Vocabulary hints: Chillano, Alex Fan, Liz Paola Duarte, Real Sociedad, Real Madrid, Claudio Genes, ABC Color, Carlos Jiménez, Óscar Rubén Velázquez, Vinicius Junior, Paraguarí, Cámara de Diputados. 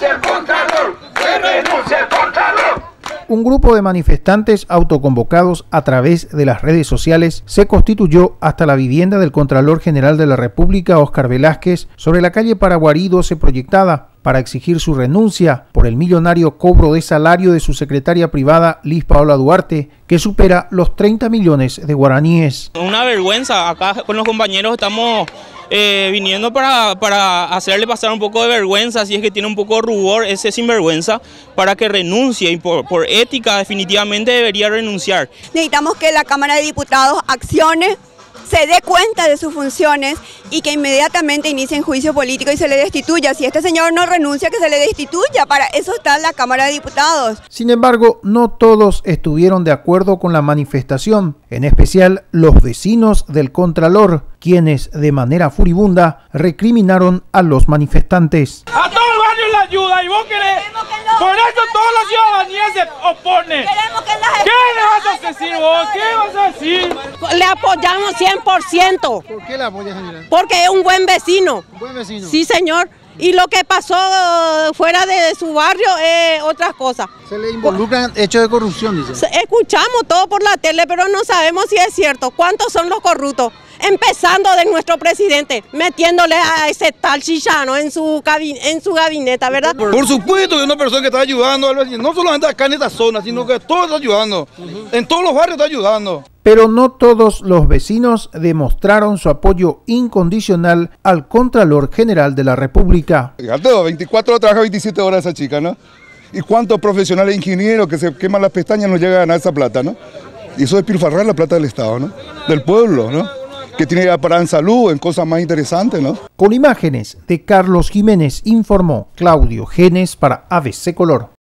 renuncia al contralor, que renuncie al contralor. Un grupo de manifestantes autoconvocados a través de las redes sociales se constituyó hasta la vivienda del Contralor General de la República, Óscar Velázquez, sobre la calle Paraguarí 12 proyectada, para exigir su renuncia por el millonario cobro de salario de su secretaria privada, Liz Paola Duarte, que supera los 30 millones de guaraníes. Una vergüenza, acá con los compañeros estamos viniendo para hacerle pasar un poco de vergüenza, si es que tiene un poco de rubor ese sinvergüenza, para que renuncie, y por ética definitivamente debería renunciar. Necesitamos que la Cámara de Diputados accione, se dé cuenta de sus funciones y que inmediatamente inicien juicio político y se le destituya. Si este señor no renuncia, que se le destituya. Para eso está la Cámara de Diputados. Sin embargo, no todos estuvieron de acuerdo con la manifestación, en especial los vecinos del Contralor, quienes de manera furibunda recriminaron a los manifestantes. A todo el barrio le ayuda y vos querés. Por eso toda la ciudadanía se opone. ¿Qué vas a decir? Le apoyamos 100%. ¿Por qué la apoya, señora? Porque es un buen vecino. ¿Un buen vecino? Sí, señor. Y lo que pasó fuera de su barrio es otras cosas. Se le involucran hechos de corrupción, dice. Escuchamos todo por la tele, pero no sabemos si es cierto. ¿Cuántos son los corruptos? Empezando de nuestro presidente, metiéndole a ese tal Chillano en su gabinete, ¿verdad? Por supuesto, es una persona que está ayudando, no solamente acá en esta zona, sino que todo está ayudando, en todos los barrios está ayudando. Pero no todos los vecinos demostraron su apoyo incondicional al Contralor General de la República. Fíjate, 24 horas trabaja, 27 horas esa chica, ¿no? ¿Y cuántos profesionales ingenieros que se queman las pestañas no llegan a ganar esa plata, no? Y eso es despilfarrar la plata del Estado, ¿no? Del pueblo, ¿no? Que tiene que aparar en salud, en cosas más interesantes, ¿no? Con imágenes de Carlos Jiménez informó Claudio Genes para ABC Color.